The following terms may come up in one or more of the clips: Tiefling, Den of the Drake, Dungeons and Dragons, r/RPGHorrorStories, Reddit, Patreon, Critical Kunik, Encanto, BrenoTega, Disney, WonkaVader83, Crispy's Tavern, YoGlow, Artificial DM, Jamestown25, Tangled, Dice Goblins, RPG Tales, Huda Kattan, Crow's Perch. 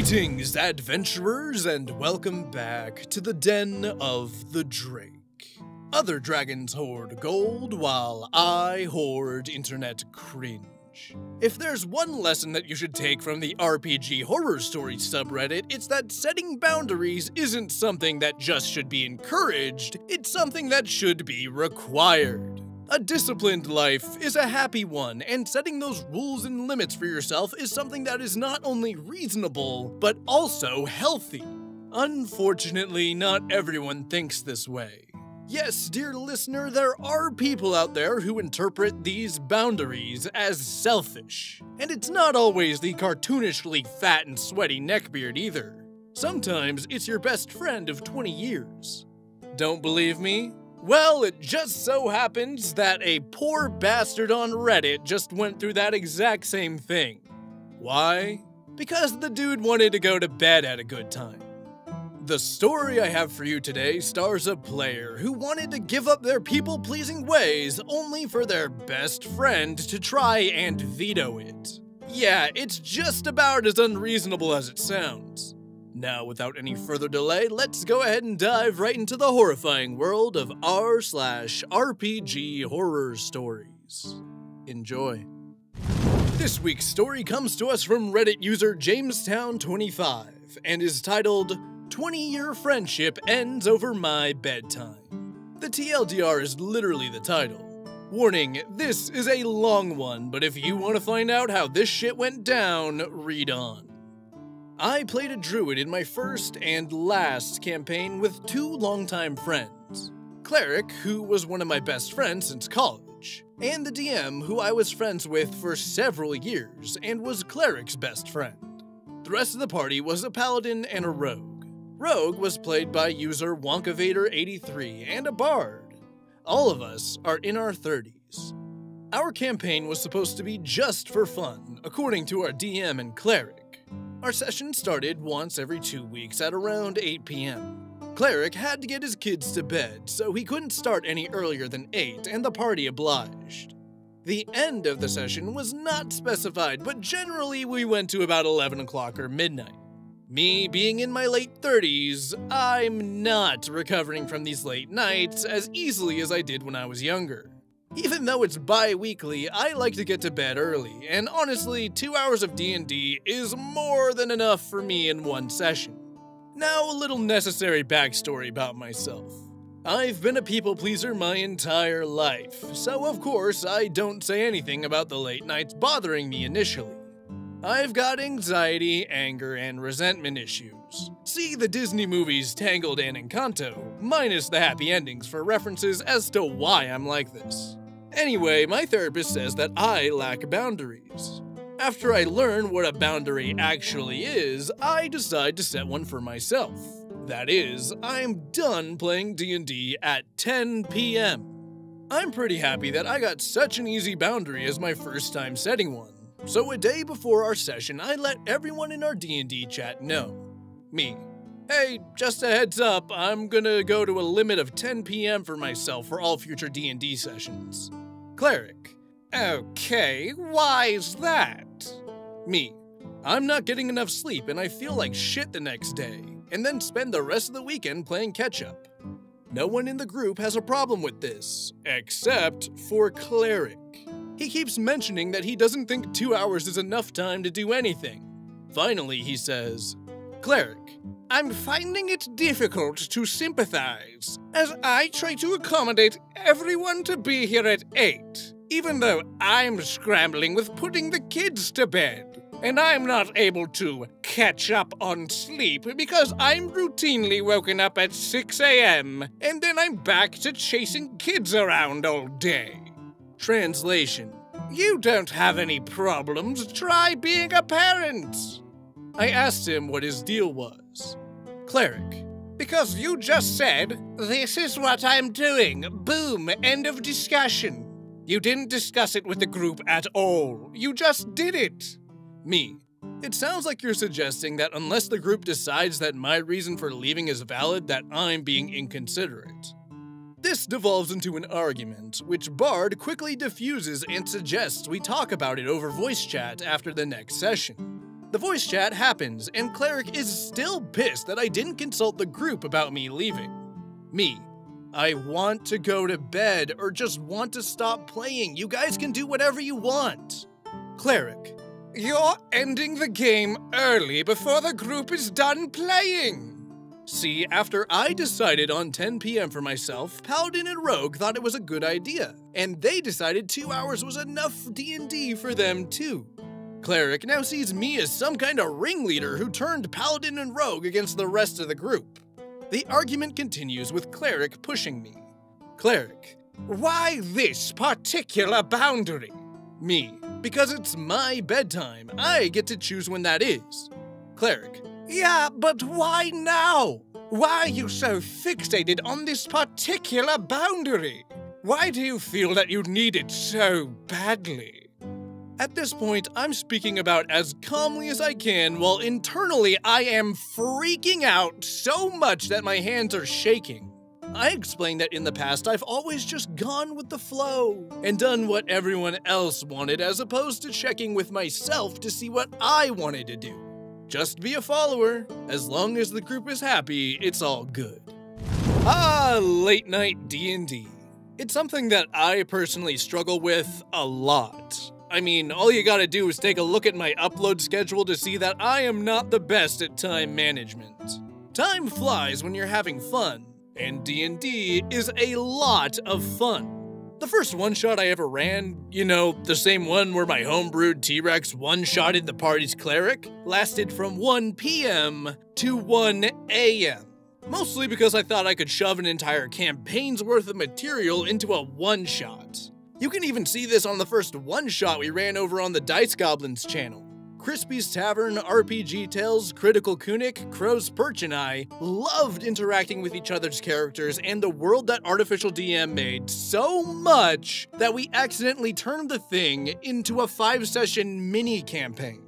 Greetings, adventurers, and welcome back to the Den of the Drake. Other dragons hoard gold, while I hoard internet cringe. If there's one lesson that you should take from the RPG Horror Stories subreddit, it's that setting boundaries isn't something that just should be encouraged, it's something that should be required. A disciplined life is a happy one, and setting those rules and limits for yourself is something that is not only reasonable, but also healthy. Unfortunately, not everyone thinks this way. Yes, dear listener, there are people out there who interpret these boundaries as selfish. And it's not always the cartoonishly fat and sweaty neckbeard either. Sometimes it's your best friend of 20 years. Don't believe me? Well, it just so happens that a poor bastard on Reddit just went through that exact same thing. Why? Because the dude wanted to go to bed at a good time. The story I have for you today stars a player who wanted to give up their people-pleasing ways only for their best friend to try and veto it. Yeah, it's just about as unreasonable as it sounds. Now, without any further delay, let's go ahead and dive right into the horrifying world of r/RPGHorrorStories. Enjoy. This week's story comes to us from Reddit user Jamestown25 and is titled, 20-Year Friendship Ends Over My Bedtime. The TLDR is literally the title. Warning, this is a long one, but if you want to find out how this shit went down, read on. I played a druid in my first and last campaign with two longtime friends. Cleric, who was one of my best friends since college, and the DM, who I was friends with for several years and was Cleric's best friend. The rest of the party was a paladin and a rogue. Rogue was played by user WonkaVader83 and a bard. All of us are in our 30s. Our campaign was supposed to be just for fun, according to our DM and Cleric. Our session started once every 2 weeks at around 8 p.m. Cleric had to get his kids to bed, so he couldn't start any earlier than 8, and the party obliged. The end of the session was not specified, but generally we went to about 11 o'clock or midnight. Me being in my late 30s, I'm not recovering from these late nights as easily as I did when I was younger. Even though it's bi-weekly, I like to get to bed early, and honestly, 2 hours of D&D is more than enough for me in one session. Now, a little necessary backstory about myself. I've been a people pleaser my entire life, so of course I don't say anything about the late nights bothering me initially. I've got anxiety, anger, and resentment issues. See the Disney movies Tangled and Encanto, minus the happy endings for references as to why I'm like this. Anyway, my therapist says that I lack boundaries. After I learn what a boundary actually is, I decide to set one for myself. That is, I'm done playing D&D at 10 p.m. I'm pretty happy that I got such an easy boundary as my first time setting one. So a day before our session, I let everyone in our D&D chat know. Me. Hey, just a heads up, I'm gonna go to a limit of 10 p.m. for myself for all future D&D sessions. Cleric. Okay, why's that? Me. I'm not getting enough sleep and I feel like shit the next day, and then spend the rest of the weekend playing catch-up. No one in the group has a problem with this, except for Cleric. He keeps mentioning that he doesn't think 2 hours is enough time to do anything. Finally, he says, Cleric, I'm finding it difficult to sympathize, as I try to accommodate everyone to be here at 8, even though I'm scrambling with putting the kids to bed, and I'm not able to catch up on sleep because I'm routinely woken up at 6 a.m., and then I'm back to chasing kids around all day. Translation. You don't have any problems, try being a parent. I asked him what his deal was. Cleric. Because you just said, this is what I'm doing, boom, end of discussion. You didn't discuss it with the group at all, you just did it. Me. It sounds like you're suggesting that unless the group decides that my reason for leaving is valid, that I'm being inconsiderate. This devolves into an argument, which Bard quickly diffuses and suggests we talk about it over voice chat after the next session. The voice chat happens, and Cleric is still pissed that I didn't consult the group about me leaving. Me. I want to go to bed or just want to stop playing. You guys can do whatever you want. Cleric. You're ending the game early before the group is done playing. See, after I decided on 10 p.m. for myself, Paladin and Rogue thought it was a good idea, and they decided 2 hours was enough D&D for them too. Cleric now sees me as some kind of ringleader who turned Paladin and Rogue against the rest of the group. The argument continues with Cleric pushing me. Cleric. Why this particular boundary? Me. Because it's my bedtime. I get to choose when that is. Cleric. Yeah, but why now? Why are you so fixated on this particular boundary? Why do you feel that you need it so badly? At this point, I'm speaking about as calmly as I can, while internally I am freaking out so much that my hands are shaking. I explained that in the past I've always just gone with the flow and done what everyone else wanted as opposed to checking with myself to see what I wanted to do. Just be a follower. As long as the group is happy, it's all good. Late night D&D. It's something that I personally struggle with a lot. I mean, all you gotta do is take a look at my upload schedule to see that I am not the best at time management. Time flies when you're having fun, and D&D is a lot of fun. The first one-shot I ever ran, you know, the same one where my homebrewed T-Rex one-shotted the party's cleric, lasted from 1 p.m. to 1 a.m. Mostly because I thought I could shove an entire campaign's worth of material into a one-shot. You can even see this on the first one-shot we ran over on the Dice Goblins channel. Crispy's Tavern, RPG Tales, Critical Kunik, Crow's Perch, and I loved interacting with each other's characters and the world that Artificial DM made so much that we accidentally turned the thing into a 5-session mini-campaign.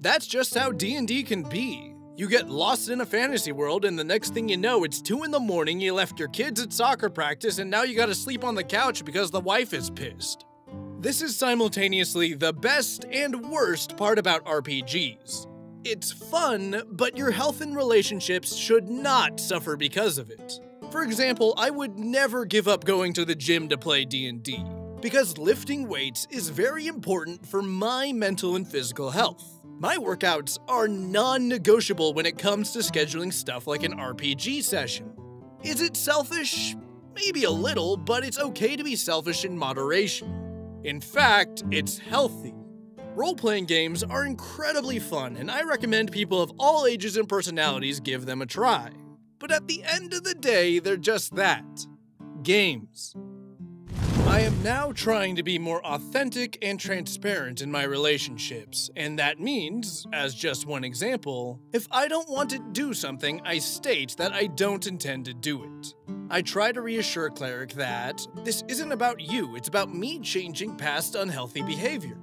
That's just how D&D can be. You get lost in a fantasy world, and the next thing you know, it's 2 in the morning, you left your kids at soccer practice, and now you gotta sleep on the couch because the wife is pissed. This is simultaneously the best and worst part about RPGs. It's fun, but your health and relationships should not suffer because of it. For example, I would never give up going to the gym to play D&D, because lifting weights is very important for my mental and physical health. My workouts are non-negotiable when it comes to scheduling stuff like an RPG session. Is it selfish? Maybe a little, but it's okay to be selfish in moderation. In fact, it's healthy. Role-playing games are incredibly fun, and I recommend people of all ages and personalities give them a try. But at the end of the day, they're just that. Games. I am now trying to be more authentic and transparent in my relationships, and that means, as just one example, if I don't want to do something, I state that I don't intend to do it. I try to reassure Cleric that this isn't about you, it's about me changing past unhealthy behavior.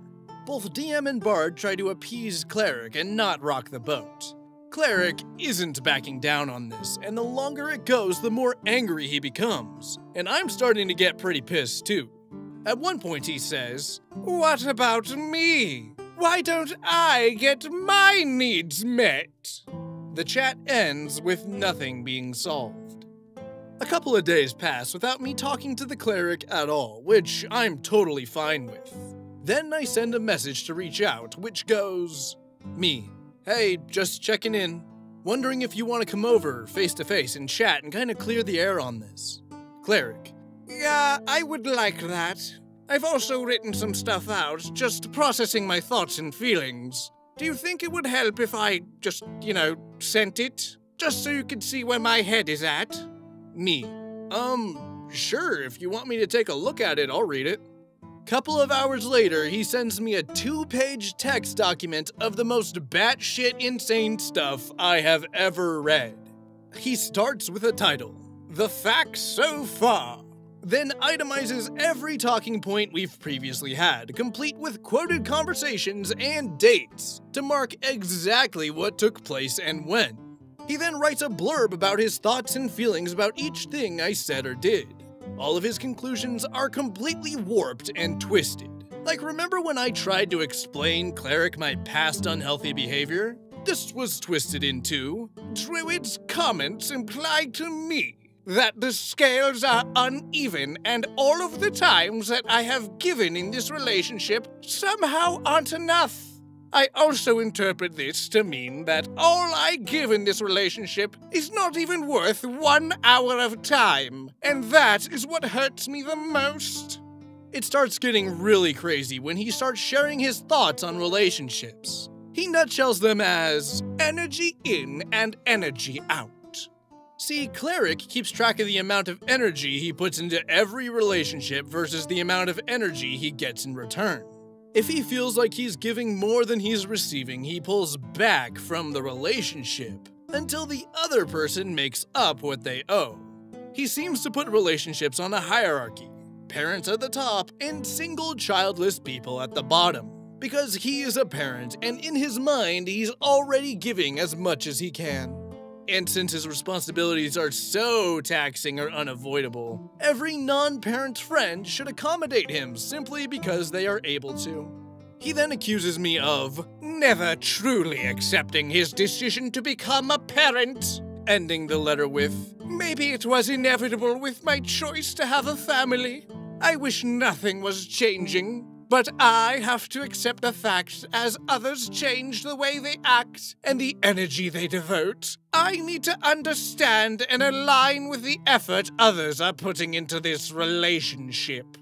Both DM and Bard try to appease Cleric and not rock the boat. Cleric isn't backing down on this, and the longer it goes, the more angry he becomes. And I'm starting to get pretty pissed too. At one point he says, "What about me? Why don't I get my needs met?" The chat ends with nothing being solved. A couple of days pass without me talking to the cleric at all, which I'm totally fine with. Then I send a message to reach out, which goes, me. Hey, just checking in. Wondering if you want to come over face-to-face and chat and kind of clear the air on this. Cleric. Yeah, I would like that. I've also written some stuff out, just processing my thoughts and feelings. Do you think it would help if I just, you know, sent it? Just so you could see where my head is at? Me. Sure, if you want me to take a look at it, I'll read it. Couple of hours later, he sends me a 2-page text document of the most batshit insane stuff I have ever read. He starts with a title, The Facts So Far, then itemizes every talking point we've previously had, complete with quoted conversations and dates to mark exactly what took place and when. He then writes a blurb about his thoughts and feelings about each thing I said or did. All of his conclusions are completely warped and twisted. Like, remember when I tried to explain Cleric my past unhealthy behavior? This was twisted into, Druid's comments imply to me that the scales are uneven and all of the times that I have given in this relationship somehow aren't enough. I also interpret this to mean that all I give in this relationship is not even worth 1 hour of time, and that is what hurts me the most. It starts getting really crazy when he starts sharing his thoughts on relationships. He nutshells them as energy in and energy out. See, Cleric keeps track of the amount of energy he puts into every relationship versus the amount of energy he gets in return. If he feels like he's giving more than he's receiving, he pulls back from the relationship until the other person makes up what they owe. He seems to put relationships on a hierarchy, parents at the top and single childless people at the bottom, because he is a parent and in his mind he's already giving as much as he can. And since his responsibilities are so taxing or unavoidable, every non-parent friend should accommodate him simply because they are able to. He then accuses me of never truly accepting his decision to become a parent, ending the letter with, maybe it was inevitable with my choice to have a family. I wish nothing was changing. But I have to accept the fact as others change the way they act and the energy they devote, I need to understand and align with the effort others are putting into this relationship.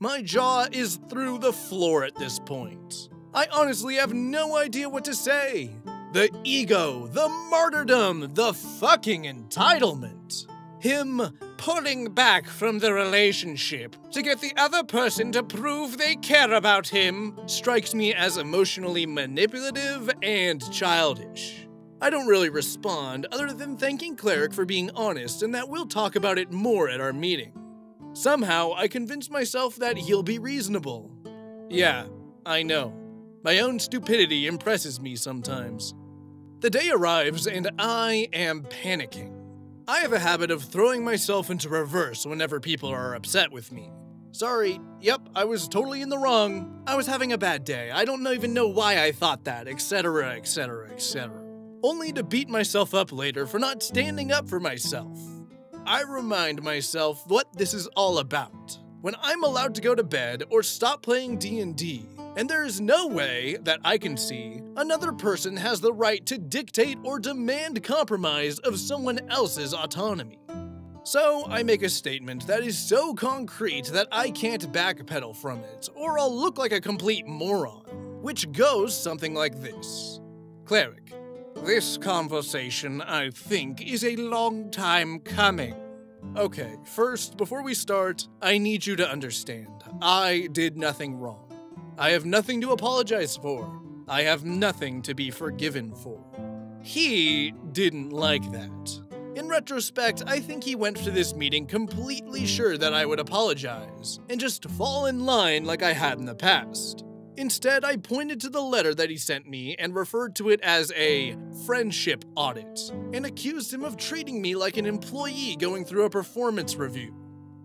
My jaw is through the floor at this point. I honestly have no idea what to say. The ego, the martyrdom, the fucking entitlement. Him pulling back from the relationship to get the other person to prove they care about him strikes me as emotionally manipulative and childish. I don't really respond other than thanking Cleric for being honest and that we'll talk about it more at our meeting. Somehow, I convince myself that he'll be reasonable. Yeah, I know. My own stupidity impresses me sometimes. The day arrives and I am panicking. I have a habit of throwing myself into reverse whenever people are upset with me. Sorry, yep, I was totally in the wrong. I was having a bad day. I don't even know why I thought that, etc, etc, etc. Only to beat myself up later for not standing up for myself. I remind myself what this is all about. When I'm allowed to go to bed or stop playing D&D, and there is no way that I can see another person has the right to dictate or demand compromise of someone else's autonomy. So I make a statement that is so concrete that I can't backpedal from it, or I'll look like a complete moron, which goes something like this. Cleric, this conversation, I think, is a long time coming. Okay, first, before we start, I need you to understand, I did nothing wrong. I have nothing to apologize for. I have nothing to be forgiven for. He didn't like that. In retrospect, I think he went to this meeting completely sure that I would apologize and just fall in line like I had in the past. Instead, I pointed to the letter that he sent me and referred to it as a friendship audit and accused him of treating me like an employee going through a performance review.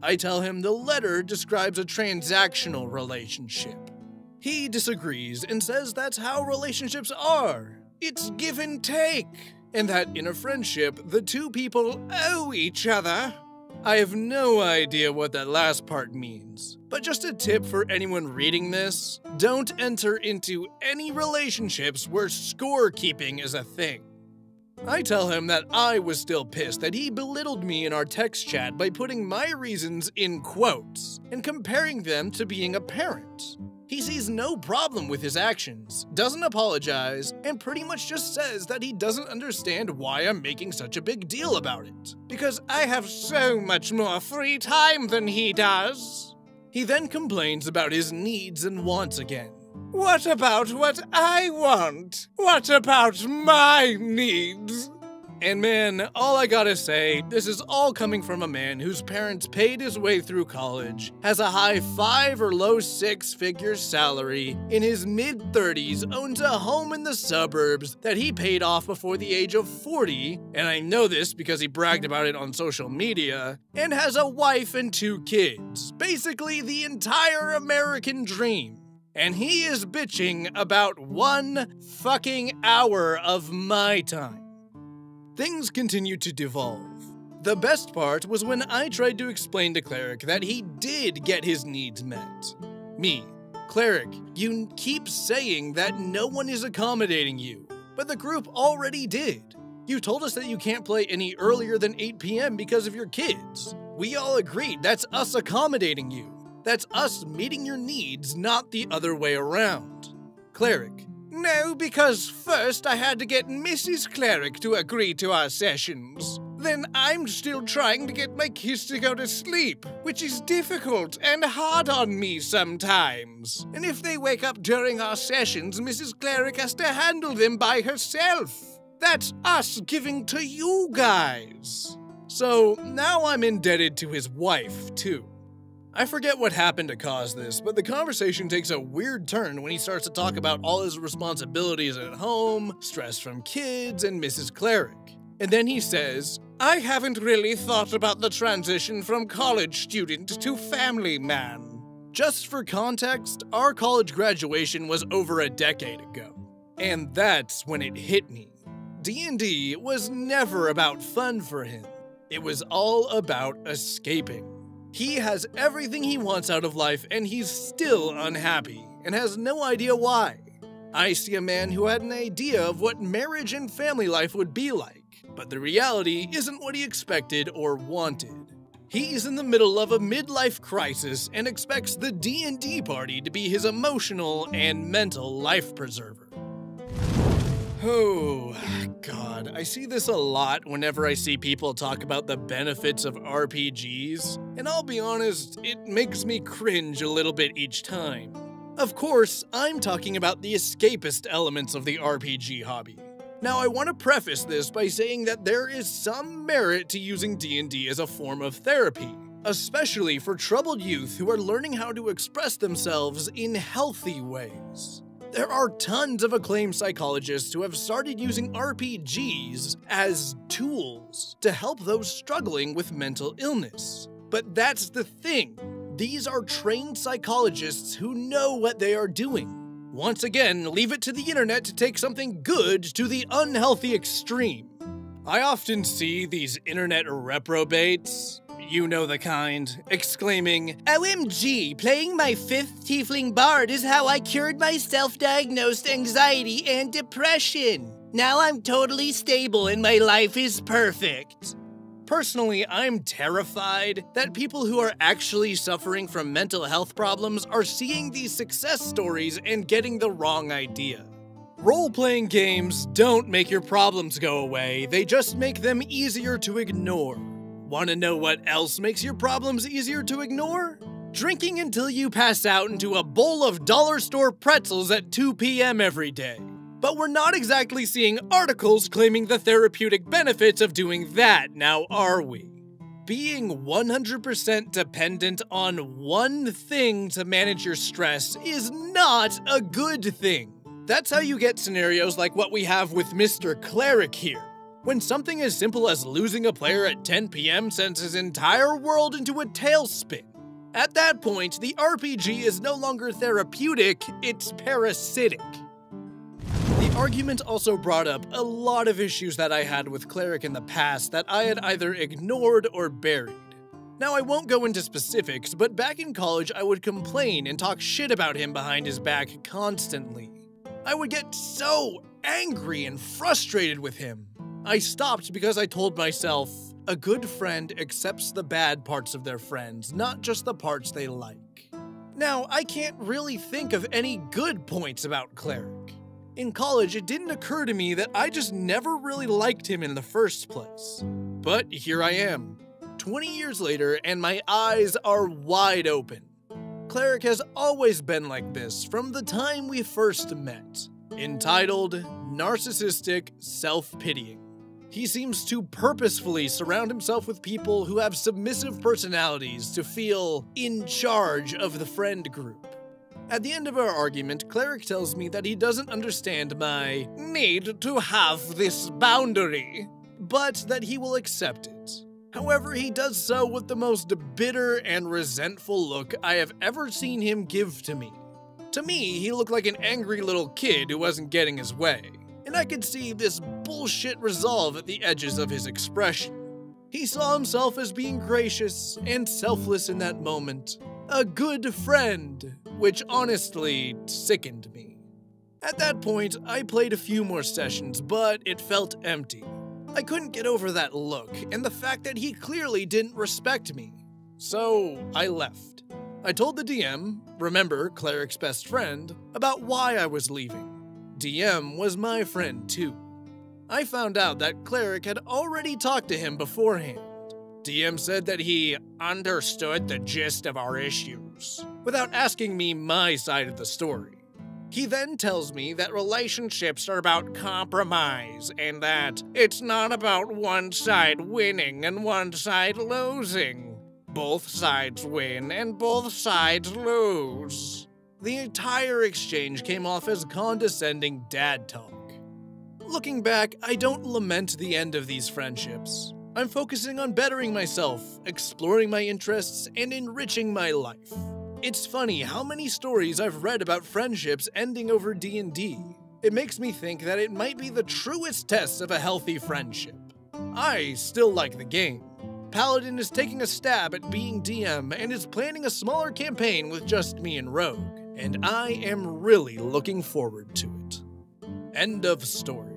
I tell him the letter describes a transactional relationship. He disagrees and says that's how relationships are. It's give and take, and that in a friendship, the two people owe each other. I have no idea what that last part means, but just a tip for anyone reading this, don't enter into any relationships where scorekeeping is a thing. I tell him that I was still pissed that he belittled me in our text chat by putting my reasons in quotes and comparing them to being a parent. He sees no problem with his actions, doesn't apologize, and pretty much just says that he doesn't understand why I'm making such a big deal about it, because I have so much more free time than he does. He then complains about his needs and wants again. What about what I want? What about my needs? And man, all I gotta say, this is all coming from a man whose parents paid his way through college, has a high five or low six figure salary, in his mid-30s owns a home in the suburbs that he paid off before the age of 40, and I know this because he bragged about it on social media, and has a wife and 2 kids. Basically the entire American dream. And he is bitching about 1 fucking hour of my time. Things continued to devolve. The best part was when I tried to explain to Cleric that he did get his needs met. Me, Cleric, you keep saying that no one is accommodating you, but the group already did. You told us that you can't play any earlier than 8 p.m. because of your kids. We all agreed that's us accommodating you. That's us meeting your needs, not the other way around. Cleric, no, because first I had to get Mrs. Cleric to agree to our sessions. Then I'm still trying to get my kids to go to sleep, which is difficult and hard on me sometimes. And if they wake up during our sessions, Mrs. Cleric has to handle them by herself. That's us giving to you guys. So now I'm indebted to his wife, too. I forget what happened to cause this, but the conversation takes a weird turn when he starts to talk about all his responsibilities at home, stress from kids, and Mrs. Cleric. And then he says, I haven't really thought about the transition from college student to family man. Just for context, our college graduation was over a decade ago. And that's when it hit me. D&D was never about fun for him. It was all about escaping. He has everything he wants out of life, and he's still unhappy, and has no idea why. I see a man who had an idea of what marriage and family life would be like, but the reality isn't what he expected or wanted. He's in the middle of a midlife crisis and expects the D&D party to be his emotional and mental life preserver. Oh, God, I see this a lot whenever I see people talk about the benefits of RPGs, and I'll be honest, it makes me cringe a little bit each time. Of course, I'm talking about the escapist elements of the RPG hobby. Now, I want to preface this by saying that there is some merit to using D&D as a form of therapy, especially for troubled youth who are learning how to express themselves in healthy ways. There are tons of acclaimed psychologists who have started using RPGs as tools to help those struggling with mental illness. But that's the thing. These are trained psychologists who know what they are doing. Once again, leave it to the internet to take something good to the unhealthy extreme. I often see these internet reprobates, you know the kind, exclaiming, OMG, playing my 5th tiefling bard is how I cured my self-diagnosed anxiety and depression. Now I'm totally stable and my life is perfect. Personally, I'm terrified that people who are actually suffering from mental health problems are seeing these success stories and getting the wrong idea. Role-playing games don't make your problems go away, they just make them easier to ignore. Want to know what else makes your problems easier to ignore? Drinking until you pass out into a bowl of dollar store pretzels at 2 p.m. every day. But we're not exactly seeing articles claiming the therapeutic benefits of doing that now, are we? Being 100% dependent on one thing to manage your stress is not a good thing. That's how you get scenarios like what we have with Mr. Cleric here. When something as simple as losing a player at 10 p.m. sends his entire world into a tailspin. At that point, the RPG is no longer therapeutic, it's parasitic. The argument also brought up a lot of issues that I had with Cleric in the past that I had either ignored or buried. Now, I won't go into specifics, but back in college, I would complain and talk shit about him behind his back constantly. I would get so angry and frustrated with him. I stopped because I told myself, a good friend accepts the bad parts of their friends, not just the parts they like. Now, I can't really think of any good points about Cleric. In college, it didn't occur to me that I just never really liked him in the first place. But here I am, 20 years later, and my eyes are wide open. Cleric has always been like this from the time we first met. Entitled, narcissistic, self-pitying. He seems to purposefully surround himself with people who have submissive personalities to feel in charge of the friend group. At the end of our argument, Cleric tells me that he doesn't understand my need to have this boundary, but that he will accept it. However, he does so with the most bitter and resentful look I have ever seen him give to me. To me, he looked like an angry little kid who wasn't getting his way, and I could see this bullshit resolve at the edges of his expression. He saw himself as being gracious and selfless in that moment. A good friend, which honestly sickened me. At that point, I played a few more sessions, but it felt empty. I couldn't get over that look and the fact that he clearly didn't respect me. So I left. I told the DM, remember, Cleric's best friend, about why I was leaving. DM was my friend too. I found out that Cleric had already talked to him beforehand. DM said that he understood the gist of our issues, without asking me my side of the story. He then tells me that relationships are about compromise and that it's not about one side winning and one side losing. Both sides win and both sides lose. The entire exchange came off as condescending dad talk. Looking back, I don't lament the end of these friendships. I'm focusing on bettering myself, exploring my interests, and enriching my life. It's funny how many stories I've read about friendships ending over D&D. It makes me think that it might be the truest test of a healthy friendship. I still like the game. Paladin is taking a stab at being DM and is planning a smaller campaign with just me and Rogue, and I am really looking forward to it. End of story.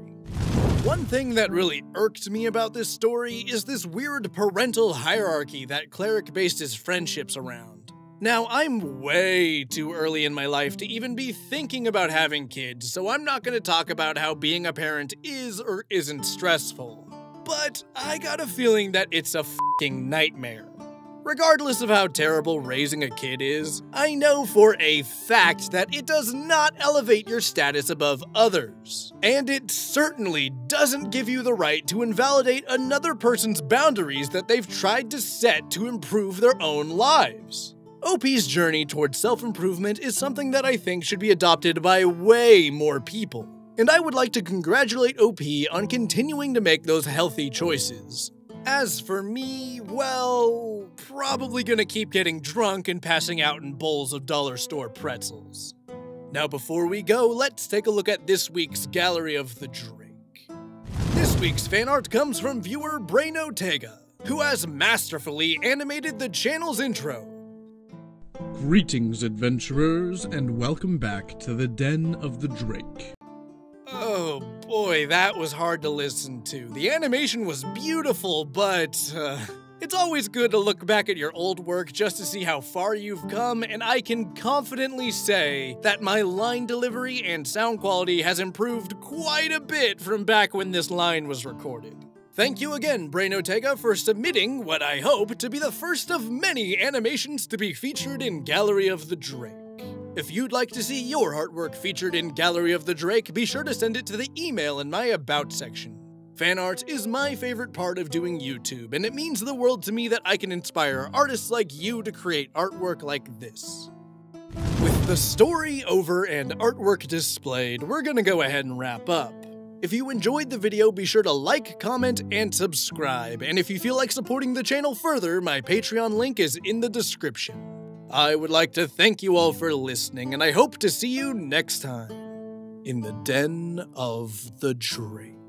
One thing that really irked me about this story is this weird parental hierarchy that Cleric based his friendships around. Now, I'm way too early in my life to even be thinking about having kids, so I'm not going to talk about how being a parent is or isn't stressful. But I got a feeling that it's a fucking nightmare. Regardless of how terrible raising a kid is, I know for a fact that it does not elevate your status above others. And it certainly doesn't give you the right to invalidate another person's boundaries that they've tried to set to improve their own lives. OP's journey towards self-improvement is something that I think should be adopted by way more people. And I would like to congratulate OP on continuing to make those healthy choices. As for me, well, probably gonna keep getting drunk and passing out in bowls of dollar store pretzels. Now before we go, let's take a look at this week's Gallery of the Drake. This week's fan art comes from viewer BrenoTega, who has masterfully animated the channel's intro. Greetings, adventurers, and welcome back to the Den of the Drake. Oh boy, that was hard to listen to. The animation was beautiful, but it's always good to look back at your old work just to see how far you've come, and I can confidently say that my line delivery and sound quality has improved quite a bit from back when this line was recorded. Thank you again, BrenoTega, for submitting what I hope to be the first of many animations to be featured in Gallery of the Drake. If you'd like to see your artwork featured in Gallery of the Drake, be sure to send it to the email in my About section. Fan art is my favorite part of doing YouTube, and it means the world to me that I can inspire artists like you to create artwork like this. With the story over and artwork displayed, we're gonna go ahead and wrap up. If you enjoyed the video, be sure to like, comment, and subscribe. And if you feel like supporting the channel further, my Patreon link is in the description. I would like to thank you all for listening, and I hope to see you next time in the Den of the Drake.